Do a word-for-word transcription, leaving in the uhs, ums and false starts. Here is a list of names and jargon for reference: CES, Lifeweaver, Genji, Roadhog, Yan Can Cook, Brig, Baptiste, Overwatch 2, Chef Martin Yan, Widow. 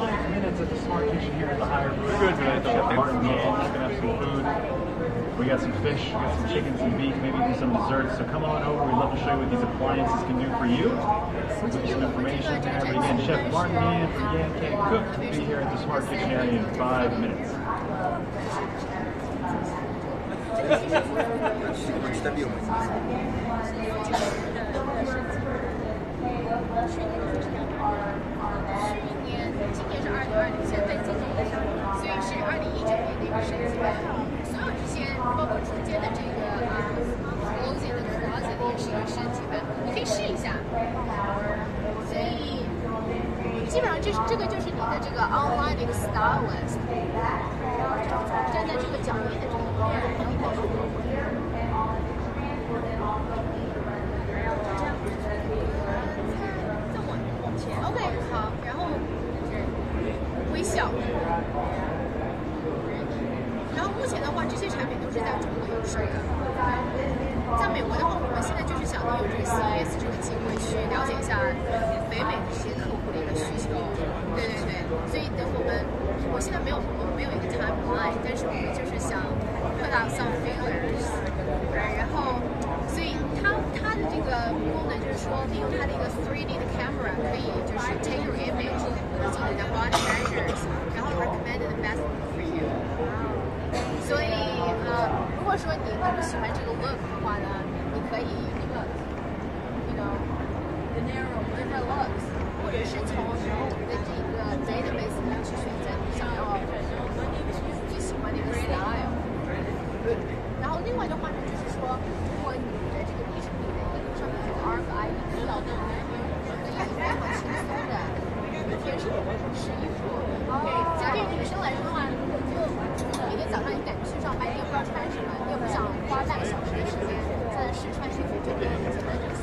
five minutes at the Smart Kitchen here at the Higher We're good today, though. Chef Martin Yan. We're gonna have some food. We got some fish, we got some chicken, some beef, maybe even some desserts. So come on over. We'd love to show you what these appliances can do for you. We'll give you some information there. But again, Chef Martin Yan from Yan Can Cook will be here at the Smart Kitchen area in five minutes. Online star list， 站在这个讲义的这个面，然后再往往前 ，OK， 好，然后微笑。然后目前的话，这些产品都是在中国有售的。在美国的话，我们现在就是想利用这个 C E S 这个机会去了解一下北美这些客户的一个需求。对对对，所以等我们，我现在没有我没有一个 timeline， 但是我们就是想 put out some figures， 然后，所以它它的这个功能就是说，利用它的一个 three D 的 camera 可以就是 take your image into the body measures， 然后 recommend the best for you。所以呃，如果说你你不喜欢这个 look 的话呢，你可以那个 ，you know the narrow different looks， 或者是从你的这。 database 里面去选择你想要最喜欢的一个 style， 然后另外的话呢，就是说，如果你在这个历史里面上面有 R F I D 的劳动，可以非常轻松的每天是试衣服。所以对女生来说的话，就每天早上你赶着去上班，你也不知道穿什么，你也不想花半个小时的时间在试穿衣服，就可以简单。